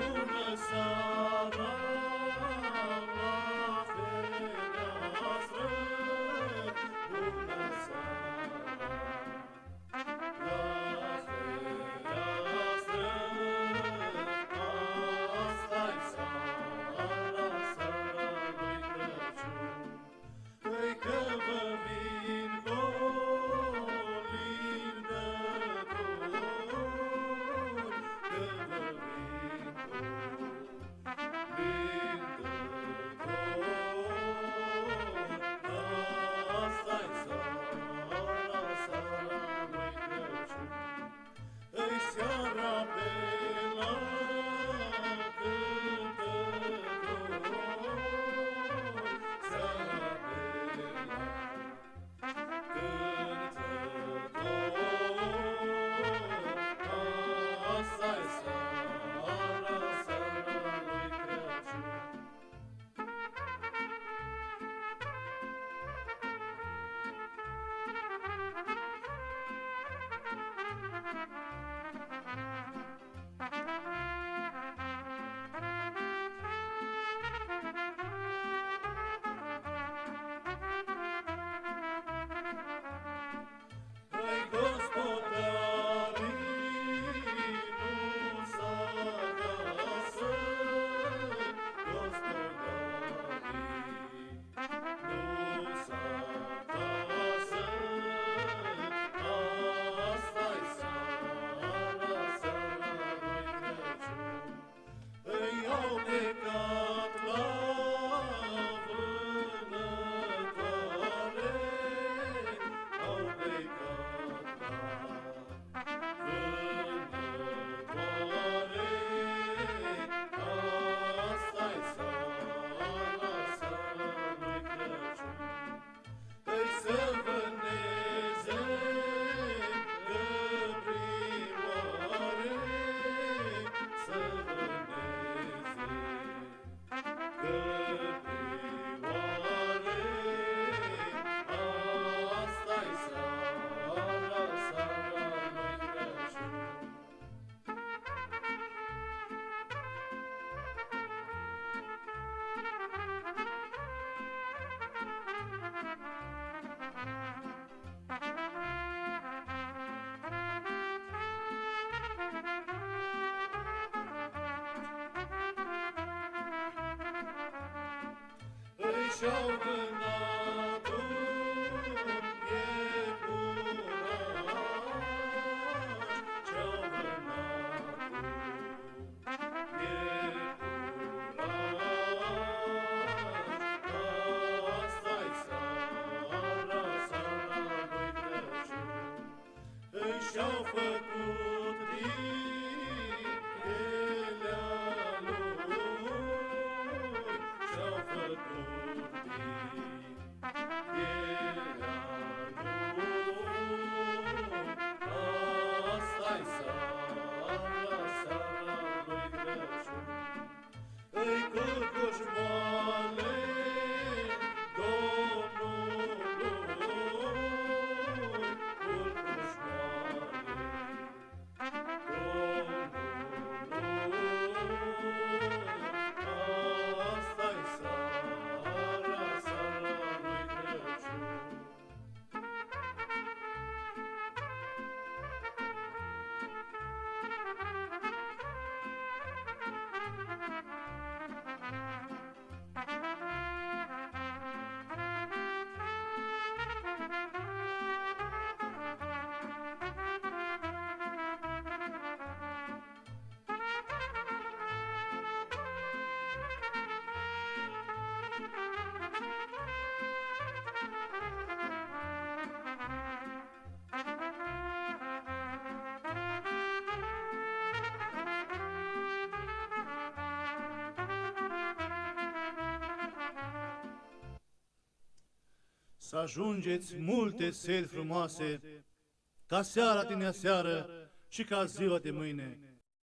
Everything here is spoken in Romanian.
bună seara la fereastră, bună seara la fereastră, asta-i seara, seara lui Crăciun. Păi că vă vin și-au vânat un iepuraș, și-au vânat un iepuraș, asta-i seara, seara lui Crăciun. Și-au făcut din pielea lui, și-au făcut să ajungeți multe seri frumoase, ca seara din aseară și ca ziua de mâine.